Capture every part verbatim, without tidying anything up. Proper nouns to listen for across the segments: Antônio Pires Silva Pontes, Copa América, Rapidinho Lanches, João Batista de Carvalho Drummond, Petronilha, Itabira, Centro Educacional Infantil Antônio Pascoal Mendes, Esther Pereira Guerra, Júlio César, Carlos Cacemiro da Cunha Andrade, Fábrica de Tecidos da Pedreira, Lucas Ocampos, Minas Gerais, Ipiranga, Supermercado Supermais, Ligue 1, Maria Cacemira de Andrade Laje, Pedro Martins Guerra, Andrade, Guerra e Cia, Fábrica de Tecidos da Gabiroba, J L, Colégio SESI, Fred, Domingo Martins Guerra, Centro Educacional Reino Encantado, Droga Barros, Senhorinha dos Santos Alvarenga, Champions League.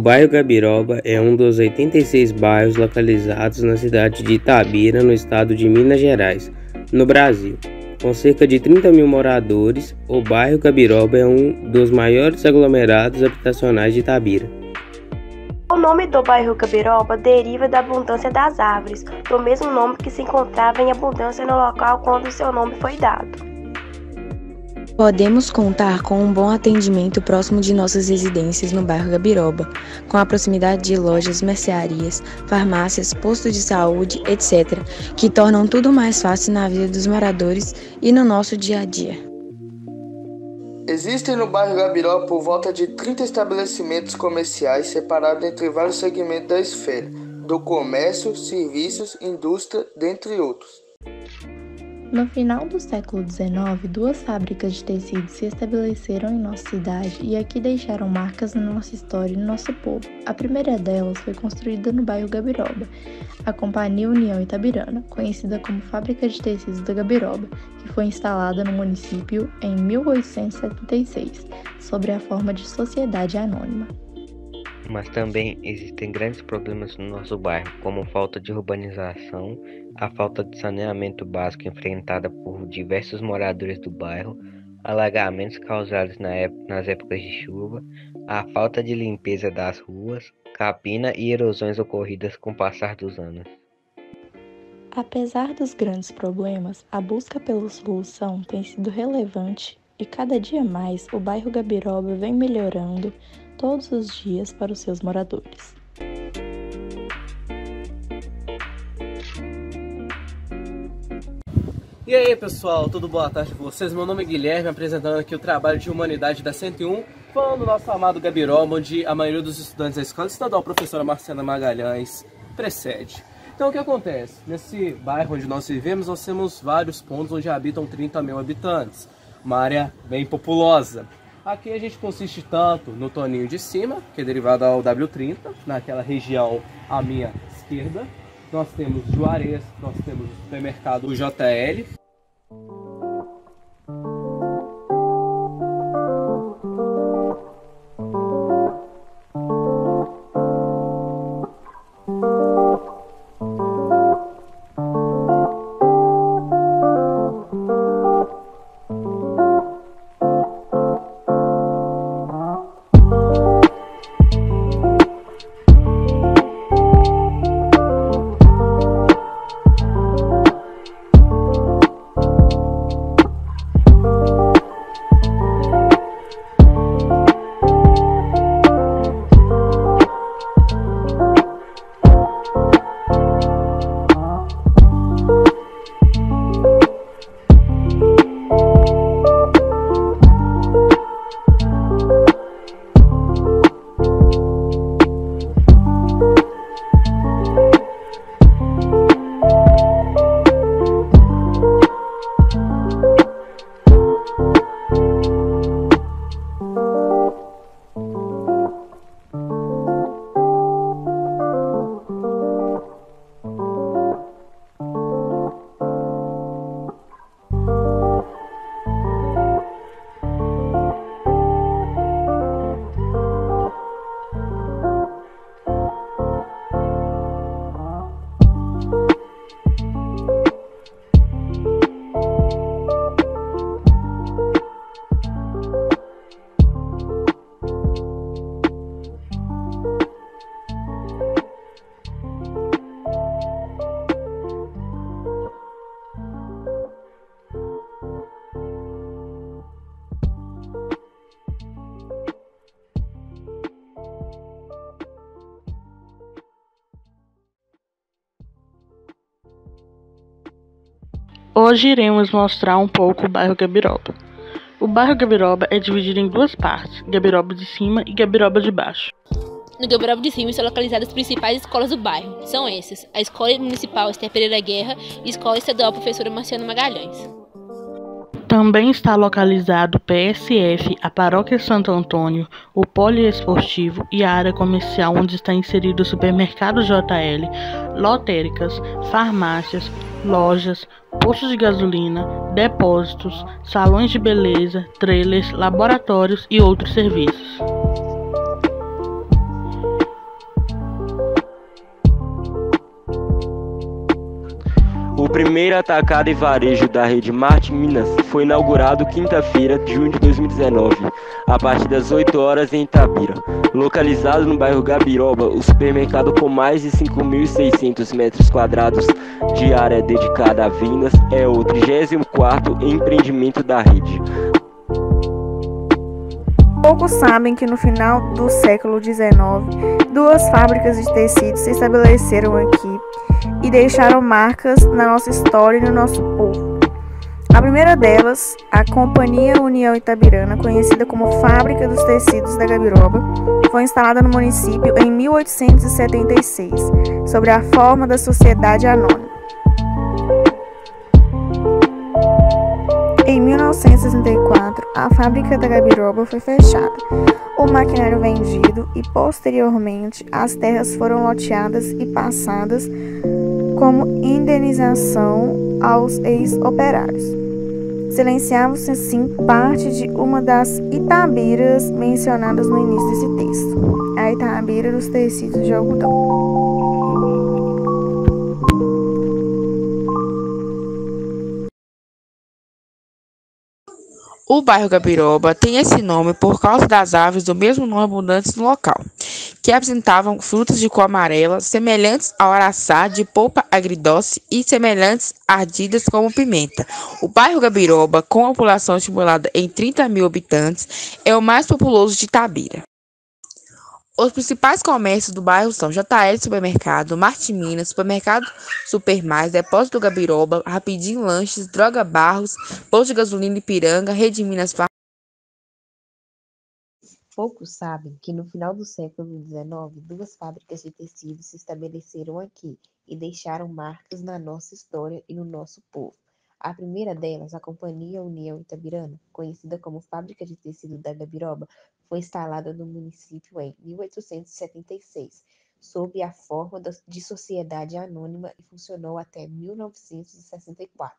O bairro Gabiroba é um dos oitenta e seis bairros localizados na cidade de Itabira, no estado de Minas Gerais, no Brasil. Com cerca de trinta mil moradores, o bairro Gabiroba é um dos maiores aglomerados habitacionais de Itabira. O nome do bairro Gabiroba deriva da abundância das árvores, do mesmo nome que se encontrava em abundância no local quando seu nome foi dado. Podemos contar com um bom atendimento próximo de nossas residências no bairro Gabiroba, com a proximidade de lojas, mercearias, farmácias, postos de saúde, etcétera, que tornam tudo mais fácil na vida dos moradores e no nosso dia a dia. Existem no bairro Gabiroba por volta de trinta estabelecimentos comerciais separados entre vários segmentos da esfera, do comércio, serviços, indústria, dentre outros. No final do século dezenove, duas fábricas de tecidos se estabeleceram em nossa cidade e aqui deixaram marcas na nossa história e no nosso povo. A primeira delas foi construída no bairro Gabiroba, a Companhia União Itabirana, conhecida como Fábrica de Tecidos da Gabiroba, que foi instalada no município em mil oitocentos e setenta e seis, sob a forma de sociedade anônima. Mas também existem grandes problemas no nosso bairro, como falta de urbanização, a falta de saneamento básico enfrentada por diversos moradores do bairro, alagamentos causados na época, nas épocas de chuva, a falta de limpeza das ruas, capina e erosões ocorridas com o passar dos anos. Apesar dos grandes problemas, a busca pela solução tem sido relevante e cada dia mais o bairro Gabiroba vem melhorando todos os dias para os seus moradores. E aí pessoal, tudo boa tarde com vocês? Meu nome é Guilherme, apresentando aqui o trabalho de Humanidade da cento e um, falando do nosso amado Gabiroba, onde a maioria dos estudantes da Escola Estadual Professora Marciana Magalhães precede. Então o que acontece? Nesse bairro onde nós vivemos, nós temos vários pontos onde habitam trinta mil habitantes, uma área bem populosa. Aqui a gente consiste tanto no toninho de cima, que é derivado ao W trinta, naquela região à minha esquerda. Nós temos Juarez, nós temos o supermercado J L. Hoje iremos mostrar um pouco o bairro Gabiroba. O bairro Gabiroba é dividido em duas partes, Gabiroba de cima e Gabiroba de baixo. No Gabiroba de cima estão localizadas as principais escolas do bairro, são essas, a Escola Municipal Esther Pereira Guerra e a Escola Estadual Professora Marciana Magalhães. Também está localizado o P S F, a Paróquia Santo Antônio, o Poliesportivo e a área comercial onde está inserido o Supermercado J L, lotéricas, farmácias, lojas, postos de gasolina, depósitos, salões de beleza, trailers, laboratórios e outros serviços. primeiro atacado e varejo da Rede Marte Minas foi inaugurado quinta-feira, junho de dois mil e dezenove, a partir das oito horas em Itabira. Localizado no bairro Gabiroba, o supermercado com mais de cinco mil e seiscentos metros quadrados de área dedicada a vendas é o trigésimo quarto empreendimento da rede. Poucos sabem que no final do século dezenove, duas fábricas de tecidos se estabeleceram aqui e deixaram marcas na nossa história e no nosso povo. A primeira delas, a Companhia União Itabirana, conhecida como Fábrica dos Tecidos da Gabiroba, foi instalada no município em mil oitocentos e setenta e seis, sob a forma da Sociedade Anônima. Em mil novecentos e sessenta e quatro, a fábrica da Gabiroba foi fechada, o maquinário vendido e, posteriormente, as terras foram loteadas e passadas como indenização aos ex-operários. Silenciava-se, assim, parte de uma das Itabiras mencionadas no início desse texto, a Itabira dos tecidos de algodão. O bairro Gabiroba tem esse nome por causa das árvores do mesmo nome abundantes no local, que apresentavam frutas de cor amarela, semelhantes ao araçá, de polpa agridoce e semelhantes ardidas como pimenta. O bairro Gabiroba, com a população estimulada em trinta mil habitantes, é o mais populoso de Itabira. Os principais comércios do bairro são J L Supermercado, Marte Minas, Supermercado Supermais, Depósito do Gabiroba, Rapidinho Lanches, Droga Barros, Posto de Gasolina Ipiranga, Rede Minas Fábio. Poucos sabem que no final do século dezenove, duas fábricas de tecidos se estabeleceram aqui e deixaram marcas na nossa história e no nosso povo. A primeira delas, a Companhia União Itabirana, conhecida como Fábrica de Tecidos da Gabiroba, foi instalada no município em mil oitocentos e setenta e seis, sob a forma de sociedade anônima e funcionou até mil novecentos e sessenta e quatro.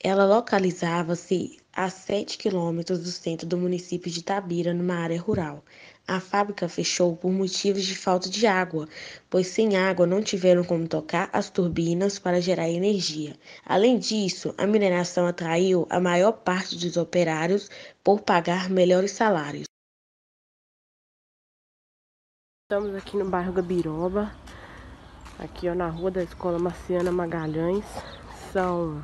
Ela localizava-se a sete quilômetros do centro do município de Itabira, numa área rural. A fábrica fechou por motivos de falta de água, pois sem água não tiveram como tocar as turbinas para gerar energia. Além disso, a mineração atraiu a maior parte dos operários por pagar melhores salários. Estamos aqui no bairro Gabiroba, aqui ó, na rua da Escola Marciana Magalhães. São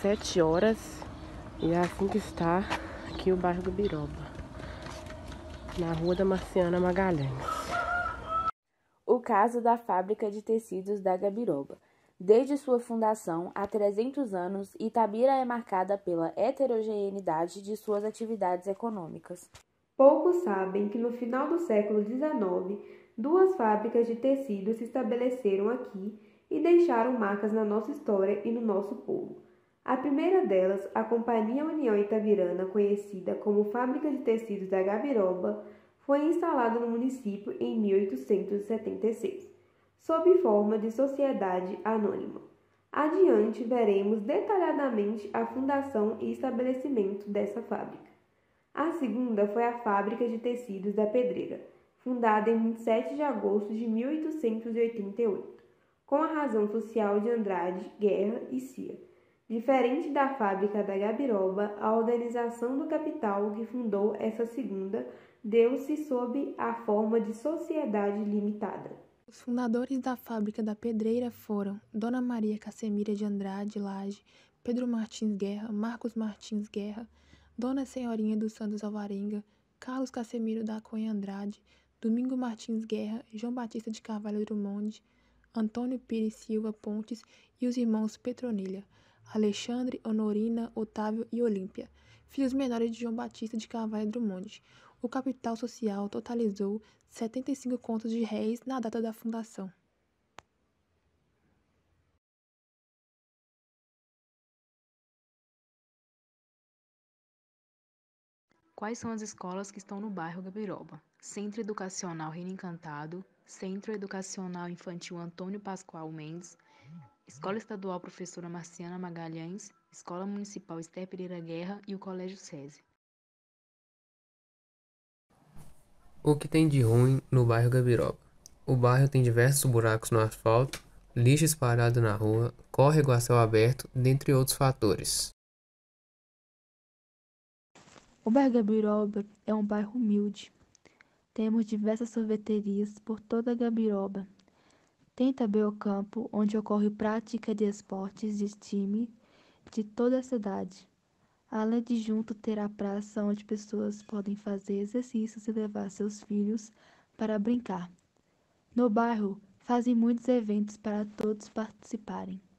sete horas e é assim que está aqui o bairro Gabiroba, na rua da Marciana Magalhães. O caso da Fábrica de Tecidos da Gabiroba. Desde sua fundação, há trezentos anos, Itabira é marcada pela heterogeneidade de suas atividades econômicas. Poucos sabem que no final do século dezenove, duas fábricas de tecidos se estabeleceram aqui e deixaram marcas na nossa história e no nosso povo. A primeira delas, a Companhia União Itabirana, conhecida como Fábrica de Tecidos da Gabiroba, foi instalada no município em mil oitocentos e setenta e seis, sob forma de sociedade anônima. Adiante, veremos detalhadamente a fundação e estabelecimento dessa fábrica. A segunda foi a Fábrica de Tecidos da Pedreira, fundada em vinte e sete de agosto de mil oitocentos e oitenta e oito, com a razão social de Andrade, Guerra e Cia. Diferente da Fábrica da Gabiroba, a organização do capital que fundou essa segunda deu-se sob a forma de sociedade limitada. Os fundadores da Fábrica da Pedreira foram Dona Maria Cacemira de Andrade Laje, Pedro Martins Guerra, Marcos Martins Guerra, Dona Senhorinha dos Santos Alvarenga, Carlos Cacemiro da Cunha Andrade, Domingo Martins Guerra, João Batista de Carvalho Drummond, Antônio Pires Silva Pontes e os irmãos Petronilha, Alexandre, Honorina, Otávio e Olímpia, filhos menores de João Batista de Carvalho Drummond. O capital social totalizou setenta e cinco contos de réis na data da fundação. Quais são as escolas que estão no bairro Gabiroba? Centro Educacional Reino Encantado, Centro Educacional Infantil Antônio Pascoal Mendes, Escola Estadual Professora Marciana Magalhães, Escola Municipal Esther Pereira Guerra e o Colégio SESI. O que tem de ruim no bairro Gabiroba? O bairro tem diversos buracos no asfalto, lixo espalhado na rua, córrego a céu aberto, dentre outros fatores. O bairro Gabiroba é um bairro humilde. Temos diversas sorveterias por toda a Gabiroba. Tem também o campo, onde ocorre prática de esportes de time de toda a cidade. Além de junto ter a praça onde pessoas podem fazer exercícios e levar seus filhos para brincar. No bairro, fazem muitos eventos para todos participarem.